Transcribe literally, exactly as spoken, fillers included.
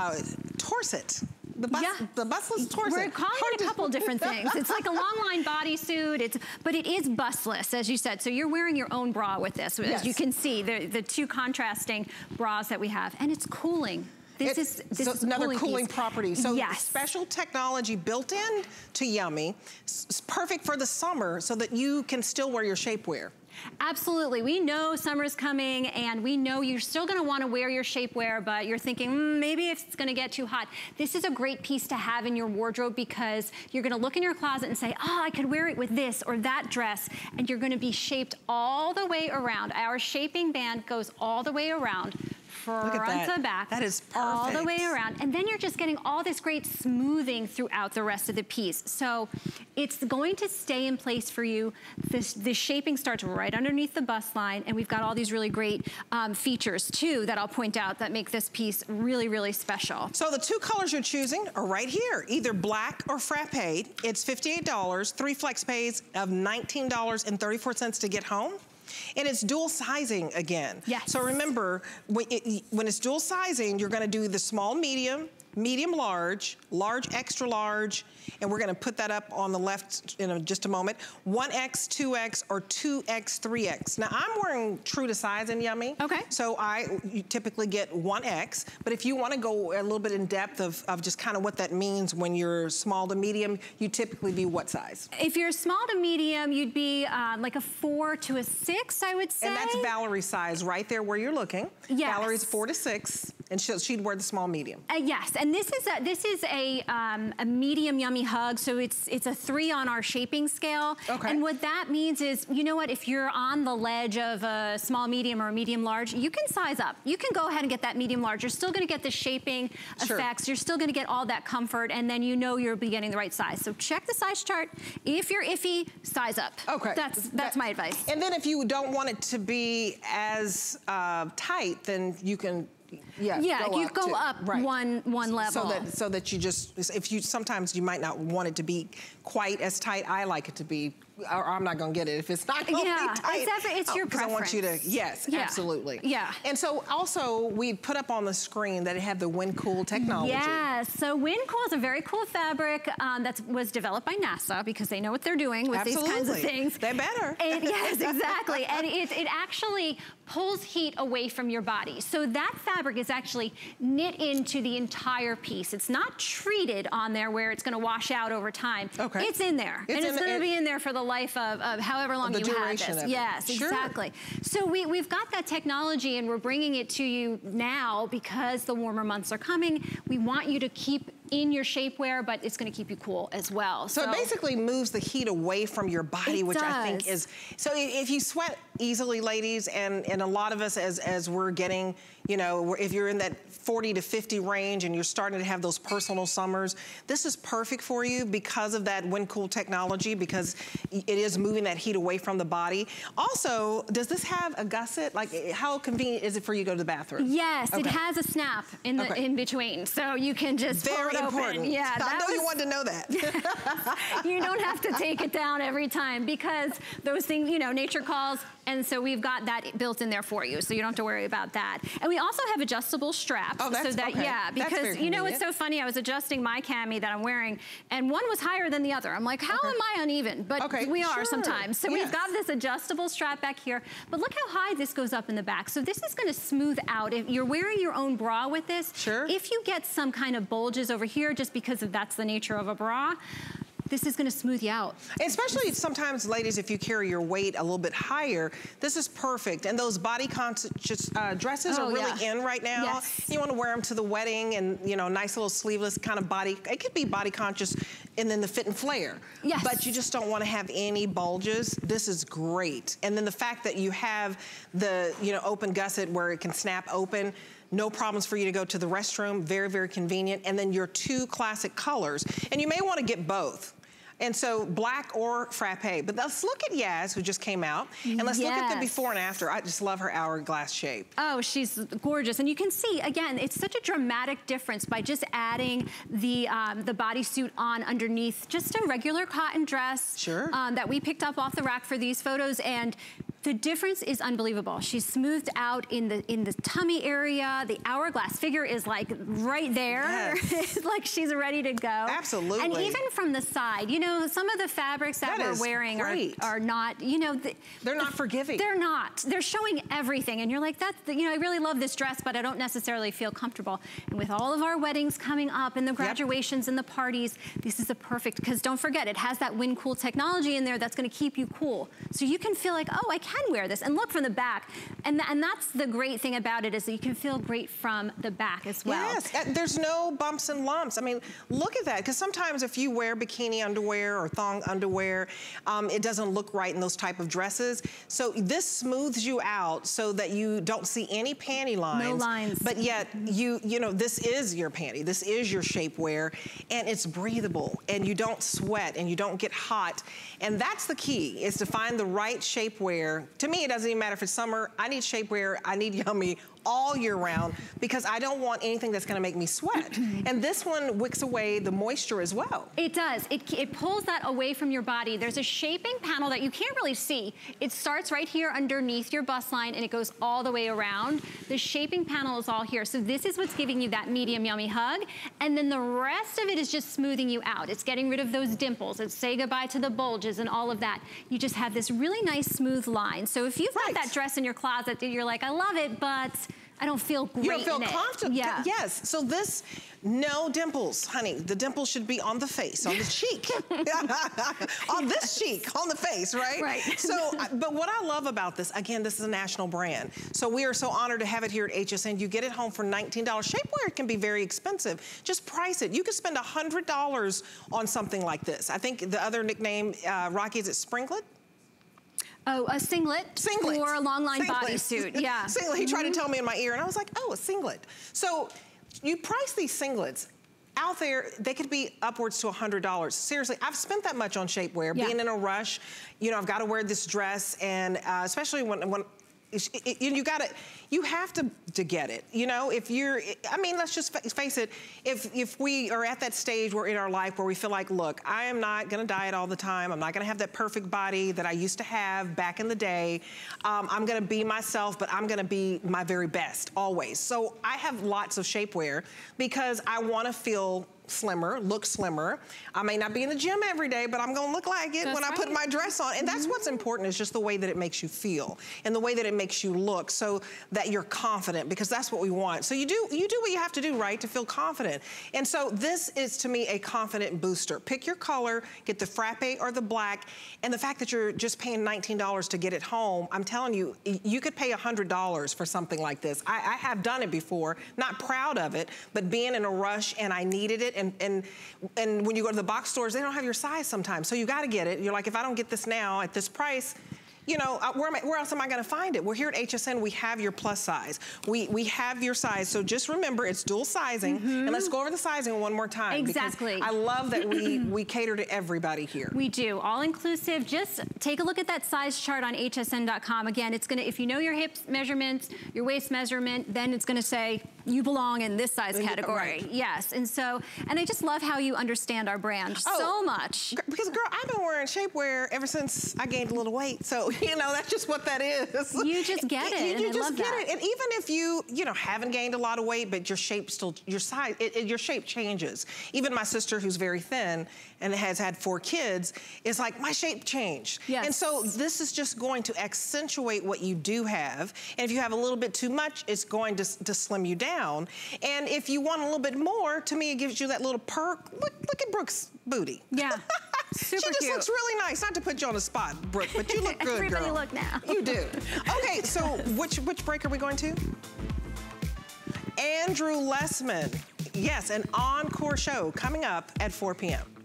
Uh, Corset. The bus, yeah. the bustless torso. We're calling it a couple different things. It's like a long line bodysuit. It's, but it is bustless, as you said. So you're wearing your own bra with this. As yes. you can see, the, the two contrasting bras that we have. And it's cooling. This it, is, this so is another cooling, cooling property. So yes. special technology built in to Yummie. It's perfect for the summer so that you can still wear your shapewear. Absolutely. We know summer's coming and we know you're still going to want to wear your shapewear, but you're thinking, mm, maybe if it's going to get too hot. This is a great piece to have in your wardrobe because you're going to look in your closet and say, oh, I could wear it with this or that dress. And you're going to be shaped all the way around. Our shaping band goes all the way around. Front to back. That is perfect. All the way around. And then you're just getting all this great smoothing throughout the rest of the piece. So it's going to stay in place for you. This, this shaping starts right underneath the bust line. And we've got all these really great um, features too that I'll point out that make this piece really, really special. So the two colors you're choosing are right here, either black or frappé. It's fifty-eight dollars, three flex pays of nineteen dollars and thirty-four cents to get home. And it's dual sizing again. Yes. So remember, when, it, when it's dual sizing, you're going to do the small, medium, medium, large, large, extra large, and we're going to put that up on the left in just a moment. one X, two X, or two X, three X. Now, I'm wearing true to size in Yummie. Okay. So I you typically get one X, but if you want to go a little bit in depth of, of just kind of what that means when you're small to medium, you typically be what size? If you're small to medium, you'd be um, like a four to a six, I would say. And that's Valerie's size right there where you're looking. Yes. Valerie's four to six, and she'll, she'd wear the small medium. Uh, yes. And this is a, this is a, um, a medium Yummie hug, so it's it's a three on our shaping scale. Okay. And what that means is, you know what, if you're on the ledge of a small medium or a medium large, you can size up. You can go ahead and get that medium large. You're still going to get the shaping sure. effects. You're still going to get all that comfort, and then you know you'll be getting the right size. So check the size chart. If you're iffy, size up. Okay. That's that's that, my advice. And then if you don't want it to be as uh, tight, then you can. Yeah, yeah go you up go to, up right. one one level. So that so that you just if you sometimes you might not want it to be quite as tight. I like it to be. Or I'm not going to get it if it's not going to yeah, be tight. Yeah, exactly. It's oh, your preference. I want you to, yes, yeah. absolutely. Yeah. And so also we put up on the screen that it had the Wind Cool technology. Yeah, so Wind Cool is a very cool fabric um, that was developed by NASA because they know what they're doing with absolutely. These kinds of things. They're better. And, yes, exactly. And it, it actually pulls heat away from your body. So that fabric is actually knit into the entire piece. It's not treated on there where it's going to wash out over time. Okay. It's in there. It's and it's going to be in there for the life of, of however long you have this. Yes, sure. exactly. So we, we've got that technology and we're bringing it to you now because the warmer months are coming. We want you to keep in your shapewear, but it's going to keep you cool as well. So, so it basically moves the heat away from your body, which does. I think is, so if you sweat easily, ladies, and, and a lot of us as, as we're getting, you know, if you're in that forty to fifty range and you're starting to have those personal summers, this is perfect for you because of that Wind Cool technology, because it is moving that heat away from the body. Also, does this have a gusset? Like, how convenient is it for you to go to the bathroom? Yes, okay. It has a snap in the okay. in between, so you can just very important. Yeah, I know was, you wanted to know that. You don't have to take it down every time because those things, you know, nature calls, and so we've got that built in there for you, so you don't have to worry about that. And we also have adjustable straps. Oh, that's so that, okay. Yeah, because you know it's so funny. I was adjusting my cami that I'm wearing, and one was higher than the other. I'm like, how okay. am I uneven? But okay. we are sure. sometimes. So yes. we've got this adjustable strap back here. But look how high this goes up in the back. So this is going to smooth out. If you're wearing your own bra with this, sure. if you get some kind of bulges over here, just because of that's the nature of a bra, this is gonna smooth you out. Especially sometimes, ladies, if you carry your weight a little bit higher, this is perfect. And those body conscious uh, dresses oh, are really yeah. in right now. Yes. You wanna wear them to the wedding and, you know, nice little sleeveless kind of body. It could be body conscious and then the fit and flare. Yes. But you just don't wanna have any bulges. This is great. And then the fact that you have the, you know, open gusset where it can snap open, no problems for you to go to the restroom. Very, very convenient. And then your two classic colors. And you may want to get both. And so black or frappe. But let's look at Yaz, who just came out. And let's yes. look at the before and after. I just love her hourglass shape. Oh, she's gorgeous. And you can see, again, it's such a dramatic difference by just adding the um, the bodysuit on underneath just a regular cotton dress. Sure. Um, that we picked up off the rack for these photos. And The difference is unbelievable. She's smoothed out in the in the tummy area. The hourglass figure is like right there. Yes. It's like she's ready to go. Absolutely. And even from the side, you know, some of the fabrics that, that we're wearing are, are not, you know. The, they're not the, forgiving. They're not. They're showing everything. And you're like, that's, the, you know, I really love this dress, but I don't necessarily feel comfortable. And with all of our weddings coming up and the graduations, yep, and the parties, this is a perfect, because don't forget, it has that Wind Cool technology in there that's going to keep you cool. So you can feel like, oh, I can can wear this, and look from the back, and th and that's the great thing about it, is that you can feel great from the back as well. Yes, there's no bumps and lumps. I mean, look at that, because sometimes if you wear bikini underwear or thong underwear, um, it doesn't look right in those type of dresses. So this smooths you out so that you don't see any panty lines. No lines. But yet you you know, this is your panty, this is your shapewear, and it's breathable, and you don't sweat, and you don't get hot, and that's the key, is to find the right shapewear. To me, it doesn't even matter if it's summer. I need shapewear. I need Yummie all year round, because I don't want anything that's going to make me sweat. And this one wicks away the moisture as well. It does. It, it pulls that away from your body. There's a shaping panel that you can't really see. It starts right here underneath your bust line, and it goes all the way around. The shaping panel is all here. So this is what's giving you that medium Yummie hug. And then the rest of it is just smoothing you out. It's getting rid of those dimples. It's say goodbye to the bulges and all of that. You just have this really nice smooth line. So if you've got that dress in your closet that you're like, I love it, but I don't feel great. You don't feel comfortable. Yeah. Yes. So this, no dimples, honey. The dimples should be on the face, on the cheek, on this cheek, on the face, right? Right. So, but what I love about this, again, this is a national brand. So we are so honored to have it here at H S N. You get it home for nineteen dollars. Shapewear can be very expensive. Just price it. You could spend one hundred dollars on something like this. I think the other nickname, uh, Rocky, is it Springlet? Oh, a singlet, singlet or a long-line bodysuit, yeah. Singlet, he tried mm-hmm. to tell me in my ear, and I was like, oh, a singlet. So you price these singlets out there, they could be upwards to one hundred dollars. Seriously, I've spent that much on shapewear, yeah. being in a rush. You know, I've got to wear this dress, and uh, especially when, when it, it, you got to, you have to, to get it. You know, if you're, I mean, let's just face it, if, if we are at that stage where in our life where we feel like, look, I am not going to diet all the time. I'm not going to have that perfect body that I used to have back in the day. Um, I'm going to be myself, but I'm going to be my very best always. So I have lots of shapewear because I want to feel slimmer, look slimmer. I may not be in the gym every day, but I'm gonna look like it that's when right. I put my dress on. And that's what's important, is just the way that it makes you feel and the way that it makes you look, so that you're confident, because that's what we want. So you do you do what you have to do, right, to feel confident. And so this is, to me, a confident booster. Pick your color, get the frappe or the black, and the fact that you're just paying nineteen dollars to get it home, I'm telling you, you could pay one hundred dollars for something like this. I, I have done it before, not proud of it, but being in a rush and I needed it. And, and, and when you go to the box stores, they don't have your size sometimes. So you got to get it. You're like, if I don't get this now at this price, you know, where, am I, where else am I going to find it? We're here at H S N. We have your plus size. We we have your size. So just remember, it's dual sizing. Mm-hmm. And let's go over the sizing one more time. Exactly. Because I love that we, we cater to everybody here. We do. All inclusive. Just take a look at that size chart on H S N dot com. Again, it's going to, if you know your hips measurements, your waist measurement, then it's going to say you belong in this size category. Right. Yes. And so, and I just love how you understand our brand oh, so much. Because, girl, I've been wearing shapewear ever since I gained a little weight. So, you know, that's just what that is. You just get it. You, you just get that. it. And even if you, you know, haven't gained a lot of weight, but your shape still, your size, it, it, your shape changes. Even my sister, who's very thin and has had four kids, is like, my shape changed. Yes. And so this is just going to accentuate what you do have. And if you have a little bit too much, it's going to, to slim you down. And if you want a little bit more, to me, it gives you that little perk. Look, look at Brooke's booty. Yeah. Super she just cute. looks really nice. Not to put you on the spot, Brooke, but you look good, Everybody girl. Look now. You do. Okay, so which, which break are we going to? Andrew Lessman. Yes, an encore show coming up at four p m